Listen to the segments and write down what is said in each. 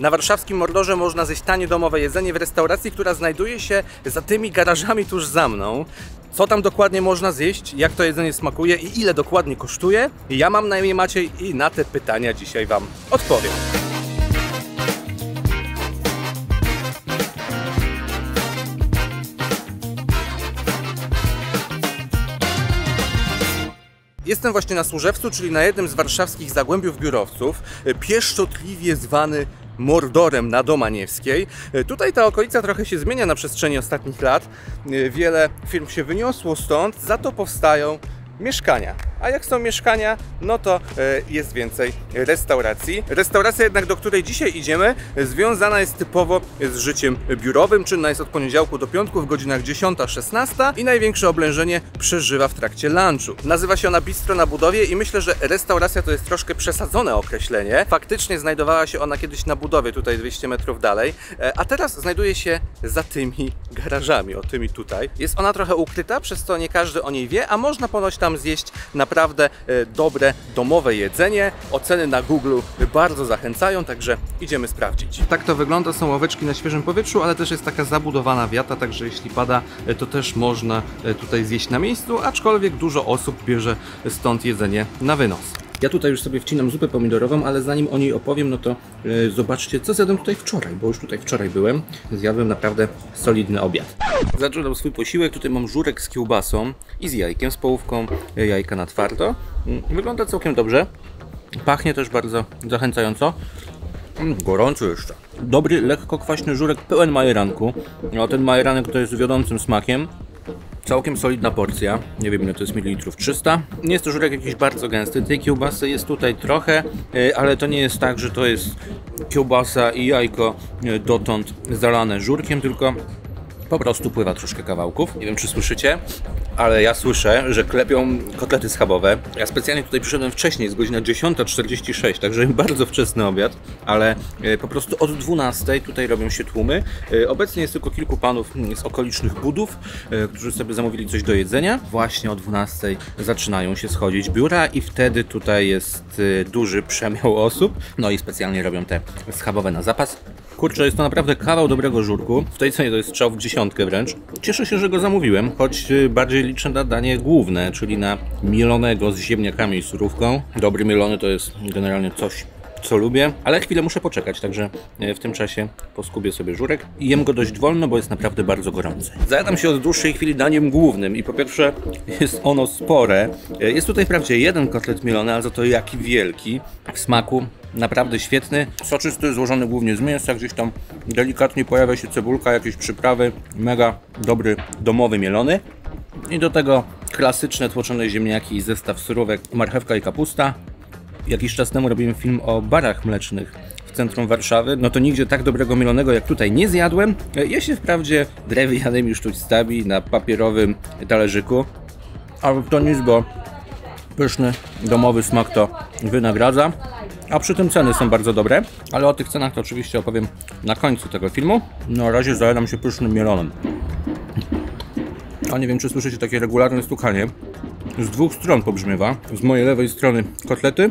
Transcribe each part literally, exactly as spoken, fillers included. Na warszawskim Mordorze można zjeść tanie domowe jedzenie w restauracji, która znajduje się za tymi garażami tuż za mną. Co tam dokładnie można zjeść, jak to jedzenie smakuje i ile dokładnie kosztuje? Ja mam na imię Maciej i na te pytania dzisiaj Wam odpowiem. Jestem właśnie na Służewcu, czyli na jednym z warszawskich zagłębiów biurowców, pieszczotliwie zwany Mordorem na Domaniewskiej. Tutaj ta okolica trochę się zmienia na przestrzeni ostatnich lat. Wiele firm się wyniosło stąd, za to powstają mieszkania. A jak są mieszkania, no to jest więcej restauracji. Restauracja jednak, do której dzisiaj idziemy, związana jest typowo z życiem biurowym. Czynna jest od poniedziałku do piątku w godzinach dziesiąta do szesnastej i największe oblężenie przeżywa w trakcie lunchu. Nazywa się ona Bistro na Budowie i myślę, że restauracja to jest troszkę przesadzone określenie. Faktycznie znajdowała się ona kiedyś na Budowie, tutaj dwieście metrów dalej, a teraz znajduje się za tymi garażami, o tymi tutaj. Jest ona trochę ukryta, przez co nie każdy o niej wie, a można ponoć tam zjeść na naprawdę dobre, domowe jedzenie. Oceny na Google bardzo zachęcają, także idziemy sprawdzić. Tak to wygląda, są ławeczki na świeżym powietrzu, ale też jest taka zabudowana wiata, także jeśli pada, to też można tutaj zjeść na miejscu, aczkolwiek dużo osób bierze stąd jedzenie na wynos. Ja tutaj już sobie wcinam zupę pomidorową, ale zanim o niej opowiem, no to yy, zobaczcie, co zjadłem tutaj wczoraj, bo już tutaj wczoraj byłem. Zjadłem naprawdę solidny obiad. Zaczynam swój posiłek, tutaj mam żurek z kiełbasą i z jajkiem, z połówką jajka na twardo. Wygląda całkiem dobrze, pachnie też bardzo zachęcająco. Mm, gorąco jeszcze. Dobry, lekko kwaśny żurek, pełen majeranku. No, ten majeranek to jest wiodącym smakiem. Całkiem solidna porcja, nie wiem ile to jest mililitrów, trzysta. Nie jest to żurek jakiś bardzo gęsty, tej kiełbasy jest tutaj trochę, ale to nie jest tak, że to jest kiełbasa i jajko dotąd zalane żurkiem, tylko po prostu pływa troszkę kawałków. Nie wiem czy słyszycie, ale ja słyszę, że klepią kotlety schabowe. Ja specjalnie tutaj przyszedłem wcześniej, jest godzina dziesiąta czterdzieści sześć, także bardzo wczesny obiad, ale po prostu od dwunastej tutaj robią się tłumy. Obecnie jest tylko kilku panów z okolicznych budów, którzy sobie zamówili coś do jedzenia. Właśnie o dwunastej zaczynają się schodzić biura i wtedy tutaj jest duży przemiał osób. No i specjalnie robią te schabowe na zapas. Kurczę, jest to naprawdę kawał dobrego żurku. W tej cenie to jest strzał w dziesiątkę wręcz. Cieszę się, że go zamówiłem, choć bardziej liczę na danie główne, czyli na mielonego z ziemniakami i surówką. Dobry mielony to jest generalnie coś, co lubię, ale chwilę muszę poczekać, także w tym czasie poskubię sobie żurek i jem go dość wolno, bo jest naprawdę bardzo gorący. Zajadam się od dłuższej chwili daniem głównym i po pierwsze jest ono spore. Jest tutaj wprawdzie jeden kotlet mielony, ale za to jaki wielki w smaku. Naprawdę świetny, soczysty, złożony głównie z mięsa, gdzieś tam delikatnie pojawia się cebulka, jakieś przyprawy, mega dobry, domowy mielony. I do tego klasyczne tłoczone ziemniaki i zestaw surówek, marchewka i kapusta. Jakiś czas temu robiłem film o barach mlecznych w centrum Warszawy, no to nigdzie tak dobrego mielonego jak tutaj nie zjadłem. Je się wprawdzie drewnianym już tu stabi na papierowym talerzyku, ale to nic, bo pyszny, domowy smak to wynagradza. A przy tym ceny są bardzo dobre, ale o tych cenach to oczywiście opowiem na końcu tego filmu. Na razie zajadam się pysznym mielonem. A nie wiem czy słyszycie takie regularne stukanie. Z dwóch stron pobrzmiewa. Z mojej lewej strony kotlety,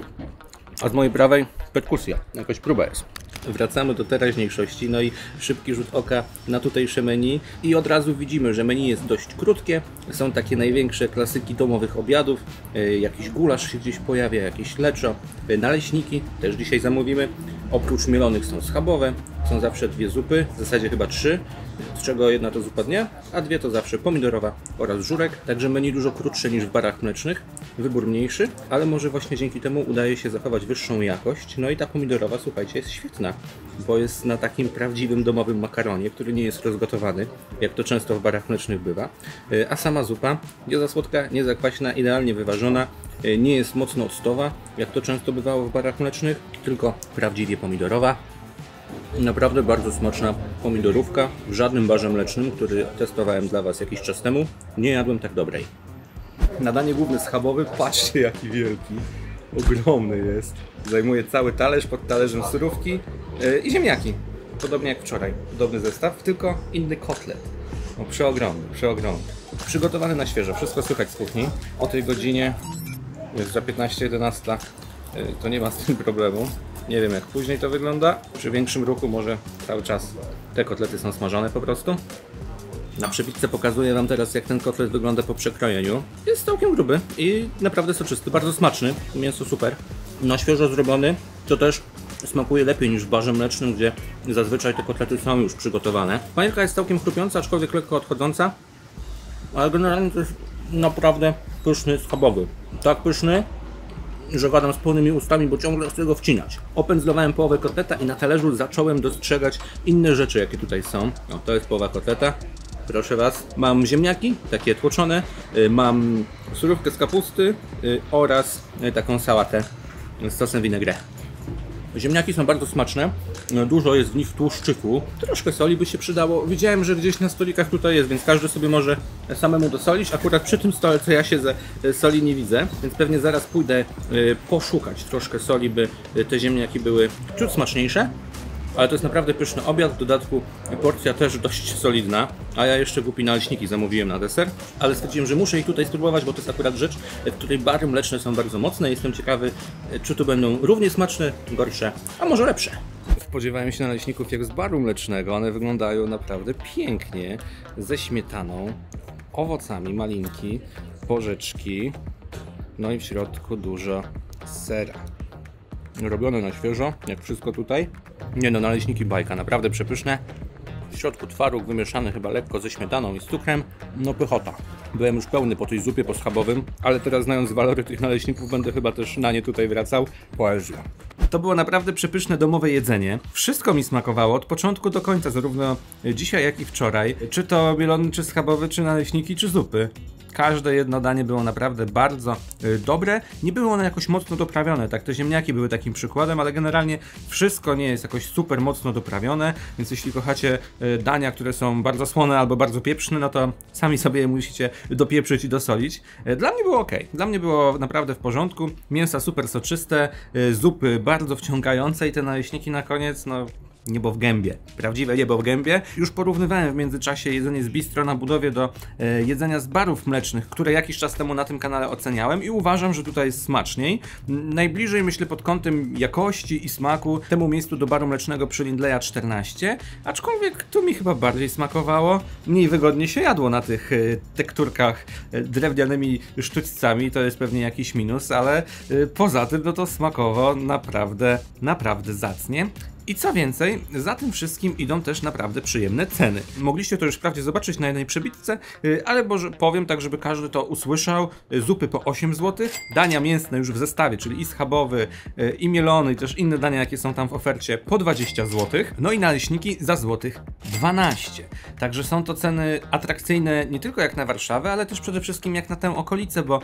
a z mojej prawej perkusja. Jakaś próba jest. Wracamy do teraźniejszości, no i szybki rzut oka na tutejsze menu i od razu widzimy, że menu jest dość krótkie, są takie największe klasyki domowych obiadów, jakiś gulasz się gdzieś pojawia, jakieś leczo, naleśniki, też dzisiaj zamówimy, oprócz mielonych są schabowe, są zawsze dwie zupy, w zasadzie chyba trzy, z czego jedna to zupa dnia, a dwie to zawsze pomidorowa oraz żurek, także menu dużo krótsze niż w barach mlecznych, wybór mniejszy, ale może właśnie dzięki temu udaje się zachować wyższą jakość, no i ta pomidorowa, słuchajcie, jest świetna, bo jest na takim prawdziwym domowym makaronie, który nie jest rozgotowany, jak to często w barach mlecznych bywa, a sama zupa nie za słodka, nie za kwaśna, idealnie wyważona, nie jest mocno octowa, jak to często bywało w barach mlecznych, tylko prawdziwie pomidorowa. Naprawdę bardzo smaczna pomidorówka w żadnym barze mlecznym, który testowałem dla Was jakiś czas temu, nie jadłem tak dobrej. Na danie główne schabowy, patrzcie jaki wielki, ogromny jest. Zajmuje cały talerz, pod talerzem surówki i ziemniaki. Podobnie jak wczoraj, podobny zestaw, tylko inny kotlet. No, przeogromny, przeogromny. Przygotowany na świeżo, wszystko słychać z kuchni. O tej godzinie, jest za piętnasta jedenasta, to nie ma z tym problemu. Nie wiem, jak później to wygląda. Przy większym ruchu może cały czas te kotlety są smażone po prostu. Na przebitce pokazuję Wam teraz, jak ten kotlet wygląda po przekrojeniu. Jest całkiem gruby i naprawdę soczysty, bardzo smaczny, mięso super. No, świeżo zrobiony, to też smakuje lepiej niż w barze mlecznym, gdzie zazwyczaj te kotlety są już przygotowane. Panierka jest całkiem chrupiąca, aczkolwiek lekko odchodząca. Ale generalnie to jest naprawdę pyszny schabowy. Tak pyszny, że gadam z pełnymi ustami, bo ciągle chcę go wcinać. Opędzlowałem połowę kotleta i na talerzu zacząłem dostrzegać inne rzeczy, jakie tutaj są. No, to jest połowa kotleta. Proszę Was, mam ziemniaki, takie tłoczone, mam surówkę z kapusty oraz taką sałatę z sosem vinaigrette. Ziemniaki są bardzo smaczne, dużo jest w nich tłuszczyku, troszkę soli by się przydało. Widziałem, że gdzieś na stolikach tutaj jest, więc każdy sobie może samemu dosolić. Akurat przy tym stole to ja się ze soli nie widzę, więc pewnie zaraz pójdę poszukać troszkę soli, by te ziemniaki były ciut smaczniejsze. Ale to jest naprawdę pyszny obiad, w dodatku porcja też dość solidna, a ja jeszcze głupi naleśniki zamówiłem na deser, ale stwierdziłem, że muszę ich tutaj spróbować, bo to jest akurat rzecz, w której bary mleczne są bardzo mocne. Jestem ciekawy, czy tu będą równie smaczne, gorsze, a może lepsze. Spodziewałem się naleśników jak z baru mlecznego, one wyglądają naprawdę pięknie, ze śmietaną, owocami, malinki, porzeczki, no i w środku dużo sera. Robione na świeżo, jak wszystko tutaj. Nie no, naleśniki bajka, naprawdę przepyszne. W środku twaróg wymieszany chyba lekko ze śmietaną i z cukrem. No pychota. Byłem już pełny po tej zupie po schabowym, ale teraz znając walory tych naleśników będę chyba też na nie tutaj wracał. Poezja. To było naprawdę przepyszne domowe jedzenie. Wszystko mi smakowało od początku do końca, zarówno dzisiaj jak i wczoraj. Czy to mielony, czy schabowy, czy naleśniki, czy zupy. Każde jedno danie było naprawdę bardzo dobre. Nie były one jakoś mocno doprawione, tak? Te ziemniaki były takim przykładem, ale generalnie wszystko nie jest jakoś super mocno doprawione, więc jeśli kochacie dania, które są bardzo słone albo bardzo pieprzne, no to sami sobie je musicie dopieprzyć i dosolić. Dla mnie było ok. Dla mnie było naprawdę w porządku. Mięsa super soczyste, zupy bardzo wciągające i te naleśniki na koniec, no... niebo w gębie. Prawdziwe niebo w gębie. Już porównywałem w międzyczasie jedzenie z Bistro na Budowie do e, jedzenia z barów mlecznych, które jakiś czas temu na tym kanale oceniałem i uważam, że tutaj jest smaczniej. Najbliżej, myślę, pod kątem jakości i smaku temu miejscu do baru mlecznego przy Lindleya czternaście, aczkolwiek tu mi chyba bardziej smakowało. Mniej wygodnie się jadło na tych e, tekturkach e, drewnianymi sztućcami, to jest pewnie jakiś minus, ale e, poza tym no to smakowo naprawdę, naprawdę zacnie. I co więcej, za tym wszystkim idą też naprawdę przyjemne ceny. Mogliście to już wprawdzie zobaczyć na jednej przebitce, ale może powiem tak, żeby każdy to usłyszał. Zupy po osiem złotych, dania mięsne już w zestawie, czyli i schabowy, i mielony, i też inne dania, jakie są tam w ofercie, po dwadzieścia złotych. No i naleśniki za złotych dwanaście. Także są to ceny atrakcyjne nie tylko jak na Warszawę, ale też przede wszystkim jak na tę okolicę, bo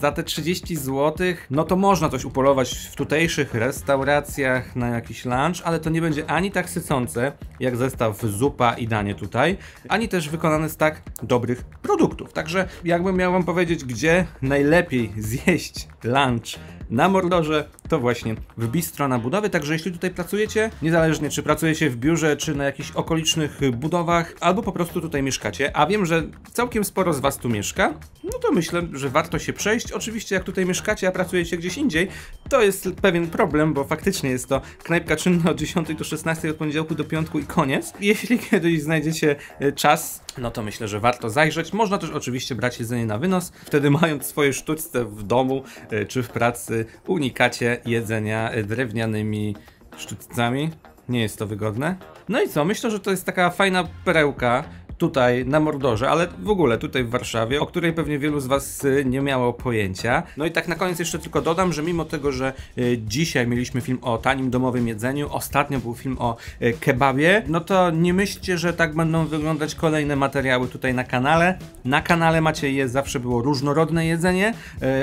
za te trzydzieści złotych, no to można coś upolować w tutejszych restauracjach na jakiś lunch, ale to nie będzie ani tak sycące, jak zestaw zupa i danie tutaj, ani też wykonane z tak dobrych produktów. Także jakbym miał Wam powiedzieć, gdzie najlepiej zjeść lunch na Mordorze, to właśnie w Bistro na Budowie. Także jeśli tutaj pracujecie, niezależnie czy pracujecie w biurze, czy na jakichś okolicznych budowach, albo po prostu tutaj mieszkacie, a wiem, że całkiem sporo z Was tu mieszka, no to myślę, że warto się przejść. Oczywiście jak tutaj mieszkacie, a pracujecie gdzieś indziej, to jest pewien problem, bo faktycznie jest to knajpka czynna od dziesiątej do szesnastej, od poniedziałku do piątku i koniec. Jeśli kiedyś znajdziecie czas, no to myślę, że warto zajrzeć. Można też oczywiście brać jedzenie na wynos, wtedy mając swoje sztućce w domu czy w pracy, unikacie jedzenia drewnianymi sztućcami. Nie jest to wygodne. No i co? Myślę, że to jest taka fajna perełka tutaj na Mordorze, ale w ogóle tutaj w Warszawie, o której pewnie wielu z Was nie miało pojęcia. No i tak na koniec jeszcze tylko dodam, że mimo tego, że dzisiaj mieliśmy film o tanim domowym jedzeniu, ostatnio był film o kebabie, no to nie myślcie, że tak będą wyglądać kolejne materiały tutaj na kanale. Na kanale macie je, zawsze było różnorodne jedzenie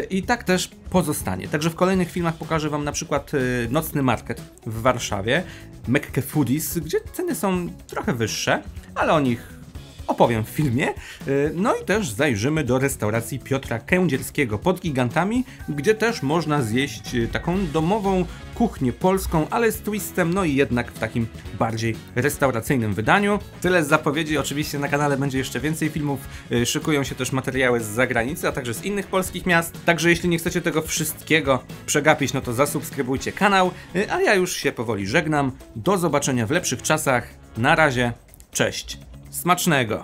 i tak też pozostanie. Także w kolejnych filmach pokażę Wam na przykład nocny market w Warszawie, Meke Foodies, gdzie ceny są trochę wyższe, ale o nich opowiem w filmie. No i też zajrzymy do restauracji Piotra Kędzierskiego Pod Gigantami, gdzie też można zjeść taką domową kuchnię polską, ale z twistem, no i jednak w takim bardziej restauracyjnym wydaniu. Tyle z zapowiedzi, oczywiście na kanale będzie jeszcze więcej filmów, szykują się też materiały z zagranicy, a także z innych polskich miast. Także jeśli nie chcecie tego wszystkiego przegapić, no to zasubskrybujcie kanał, a ja już się powoli żegnam. Do zobaczenia w lepszych czasach, na razie, cześć, smacznego!